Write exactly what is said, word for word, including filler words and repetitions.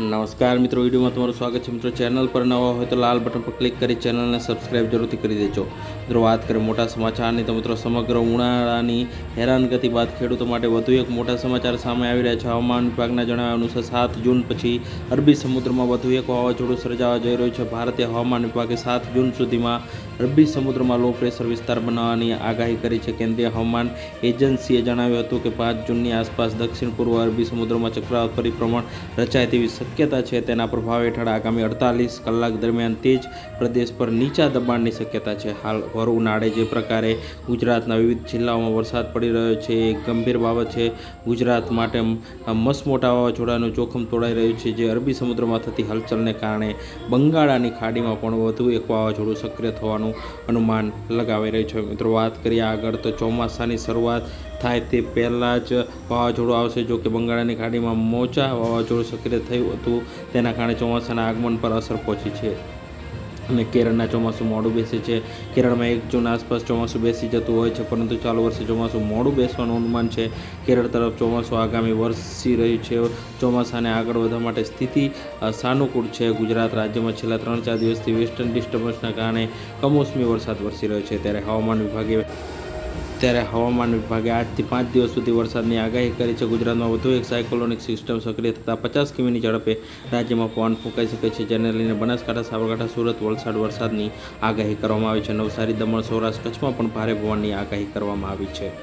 नमस्कार मित्रों, वीडियो में तुम्हारू स्वागत है। मित्रों, चैनल पर नवा हो तो लाल बटन पर क्लिक करी चैनल ने सब्सक्राइब जरूर करी देजो। मित्रों, बात करें मोटा समाचार नहीं तो मित्रों समग्र उनाळानी हैरानगति बाद खेडूतो माटे वधु एक मोटा समाचार सामे आवी रह्या छे। हवामान विभागना जणाव्या अनुसार सात जून पछी अरबी समुद्रमा वधु एक वावाझोडुं सर्जावा जई रह्युं छे। भारतीय हवामान विभागे सात जून सुधीमां अरबी समुद्रमा लो प्रेशर विस्तार बनवानी आगाही करी छे। केंद्रीय हवामान एजन्सीए जणाव्युं हतुं के पांच जूननी आसपास दक्षिण पूर्व अरबी समुद्रमा चक्रवात परिभ्रमण रचाय तेवी शक्यता है। तेना प्रभाव हेठ आगामी अड़तालीस कलाक दरमियान तेज प्रदेश पर नीचा दबाण की शक्यता है। हाल भर उनाळे जे प्रकार गुजरात विविध जिल्लाओं में वरसाद पड़ी रो है एक गंभीर बाबत है। गुजरात माटे मसमोटा वावाझोडानुं जोखम तोड़ाई रह्युं छे, जे अरबी समुद्र में थती हलचल ने कारण बंगाळानी खाड़ी में पण वधु एक वावाझोडुं सक्रिय थवानुं अनुमान लगावाई रह्युं छे। मित्रों, बात करीए आगळ तो चौमासानी शरूआत थाय ते पहला ज वावाझोडुं आवशे। जो कि बंगाळानी खाड़ी में मोचा वावाझोडुं सक्रिय थयुं हतुं, तेना कारणे चौमासाना आगमन पर असर पहोंची छे। केरळना चौमासुं मोडुं बेसे छे। केरळ में एक जून आसपास चौमासुं बेसी जतुं होय छे, परंतु चालू वर्षे चौमासुं मोडुं बेसवानुं अनुमान छे। केरळ तरफ चौमासुं आगामी वर्षी रह्युं छे। चौमासाने आगळ વધવા માટે સ્થિતિ સાનુકૂળ છે। ગુજરાત રાજ્યમાં છેલ્લા ત્રણ ચાર દિવસથી વેસ્ટર્ન ડિસ્ટર્બન્સના કારણે કમોસમી વરસાદ વરસી રહ્યો છે। ત્યારે હવામાન વિભાગે ત્યારે હવામાન વિભાગે આજથી પાંચ દિવસ સુધી વરસાદની આગાહી કરી છે। ગુજરાતમાં વધુ એક સાયક્લોનિક સિસ્ટમ સક્રિય થતાં પચાસ કિમીની ઝડપે રાજ્યમાં પવન ફૂંકાઈ શકે છે, જેને લઈને બનાસકાંઠા, સાબરકાંઠા, સુરત, વલસાડ વરસાદની આગાહી કરવામાં આવી છે। નવસારી, દમણ, સૌરાષ્ટ્ર, કચ્છમાં પણ ભારે પવનની આગાહી કરવામાં આવી છે।